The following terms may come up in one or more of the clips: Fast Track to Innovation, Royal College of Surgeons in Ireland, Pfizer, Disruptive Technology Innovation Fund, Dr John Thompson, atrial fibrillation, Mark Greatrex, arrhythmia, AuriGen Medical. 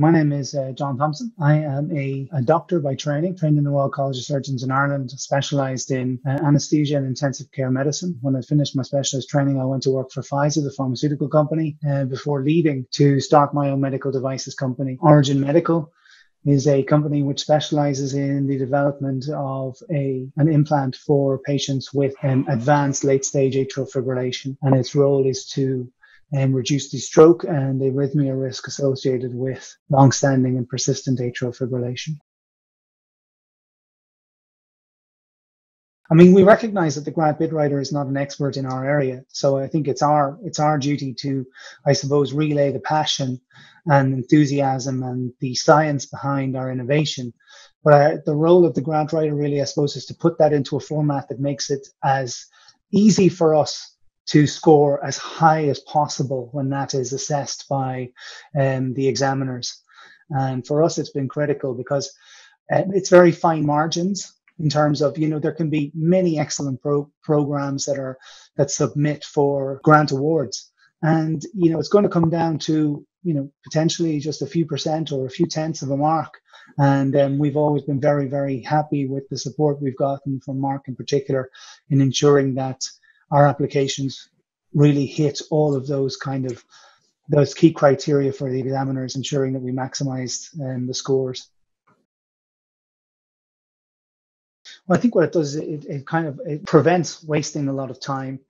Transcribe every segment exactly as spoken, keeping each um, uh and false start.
My name is uh, John Thompson. I am a, a doctor by training, trained in the Royal College of Surgeons in Ireland, specialised in uh, anaesthesia and intensive care medicine. When I finished my specialist training, I went to work for Pfizer, the pharmaceutical company, uh, before leaving to start my own medical devices company, AuriGen Medical. Is a company which specializes in the development of a an implant for patients with um, advanced late-stage atrial fibrillation, and its role is to um, reduce the stroke and arrhythmia risk associated with long-standing and persistent atrial fibrillation. I mean, we recognize that the grant bid writer is not an expert in our area, so I think it's our it's our duty to, I suppose, relay the passion and enthusiasm and the science behind our innovation. But I, the role of the grant writer really, I suppose, is to put that into a format that makes it as easy for us to score as high as possible when that is assessed by um, the examiners. And for us, it's been critical because uh, it's very fine margins. In terms of, you know, there can be many excellent pro programs that are that submit for grant awards, and you know it's going to come down to you know potentially just a few percent or a few tenths of a mark. And um, we've always been very, very happy with the support we've gotten from Mark in particular in ensuring that our applications really hit all of those kind of those key criteria for the examiners, ensuring that we maximized um, the scores. I think what it does is it, it kind of it prevents wasting a lot of time.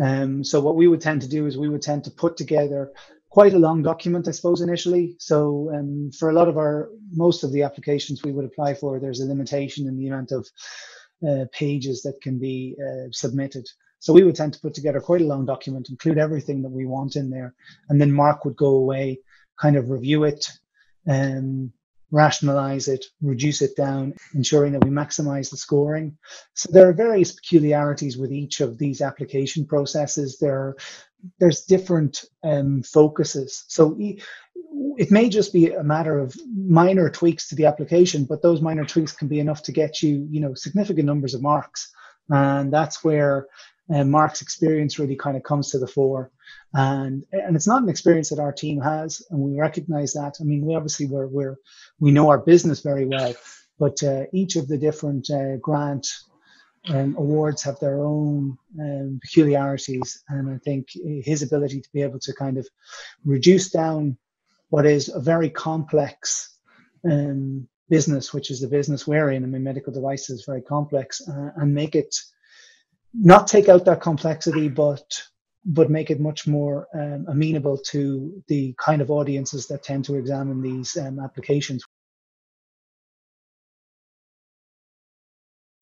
Um, so what we would tend to do is we would tend to put together quite a long document, I suppose, initially. So um, for a lot of our, most of the applications we would apply for, there's a limitation in the amount of uh, pages that can be uh, submitted. So we would tend to put together quite a long document, include everything that we want in there. And then Mark would go away, kind of review it, um, rationalize it, reduce it down, ensuring that we maximize the scoring. So there are various peculiarities with each of these application processes. There are, there's different um, focuses. So e it may just be a matter of minor tweaks to the application, but those minor tweaks can be enough to get you, you know, significant numbers of marks. And that's where uh, Mark's experience really kind of comes to the fore. And and it's not an experience that our team has, and we recognise that. I mean, we obviously we're we're we know our business very well, but uh, each of the different uh, grant um, awards have their own um, peculiarities, and I think his ability to be able to kind of reduce down what is a very complex um, business, which is the business we're in. I mean, medical devices is very complex, uh, and make it not take out that complexity, but but make it much more um, amenable to the kind of audiences that tend to examine these um, applications.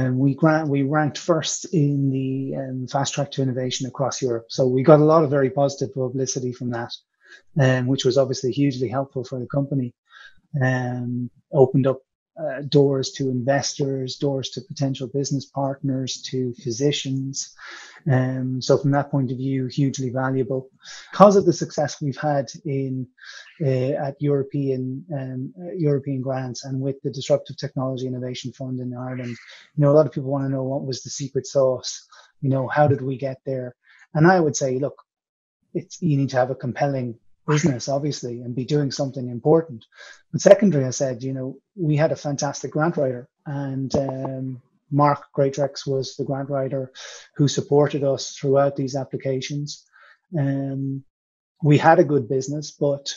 And we, grant, we ranked first in the um, Fast Track to Innovation across Europe. So we got a lot of very positive publicity from that, um, which was obviously hugely helpful for the company. Um, opened up uh, doors to investors, doors to potential business partners, to physicians. Um, so from that point of view, hugely valuable. Because of the success we've had in uh, at European um, European grants and with the Disruptive Technology Innovation Fund in Ireland, you know, a lot of people want to know what was the secret sauce. You know, how did we get there? And I would say, look, it's you need to have a compelling business, obviously, and be doing something important. But secondary, I said, you know, we had a fantastic grant writer, and um, Mark Greatrex was the grant writer who supported us throughout these applications. Um, we had a good business, but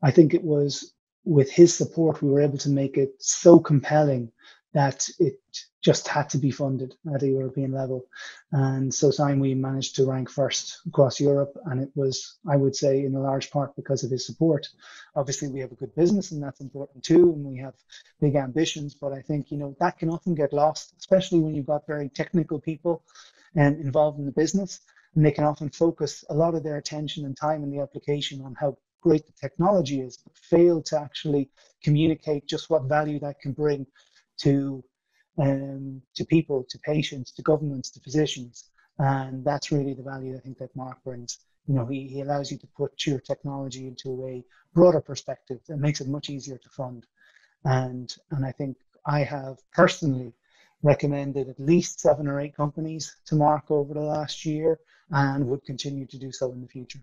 I think it was with his support we were able to make it so compelling that it just had to be funded at a European level. And so time we managed to rank first across Europe, and it was, I would say, in a large part because of his support. Obviously we have a good business, and that's important too, and we have big ambitions, but I think, you know, that can often get lost, especially when you've got very technical people um, involved in the business, and they can often focus a lot of their attention and time in the application on how great the technology is, but fail to actually communicate just what value that can bring to um, to people, to patients, to governments, to physicians. And that's really the value I think that Mark brings. You know, he, he allows you to put your technology into a broader perspective that makes it much easier to fund. And, and I think I have personally recommended at least seven or eight companies to Mark over the last year, and would continue to do so in the future.